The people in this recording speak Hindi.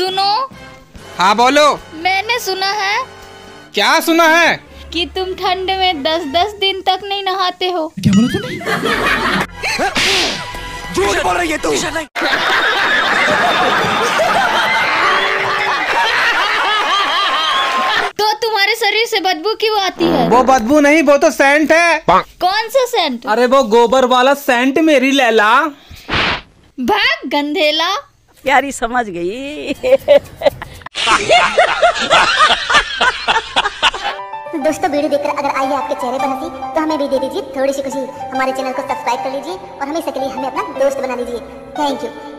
सुनो। हाँ बोलो। मैंने सुना है। क्या सुना है? कि तुम ठंड में 10-10 दिन तक नहीं नहाते हो। क्या बोला तूने? झूठ बोल रही है तू। तो तुम्हारे शरीर से बदबू क्यों आती है? वो बदबू नहीं, वो तो सेंट है। कौन सा सेंट? अरे वो गोबर वाला सेंट मेरी लैला। भाग गंधेला। प्यारी समझ गई। दोस्तों वीडियो देखकर अगर आई है आपके चेहरे पर हंसी, तो हमें भी दे दीजिए थोड़ी सी खुशी। हमारे चैनल को सब्सक्राइब कर लीजिए और हमेशा के लिए हमें अपना दोस्त बना लीजिए। Thank you.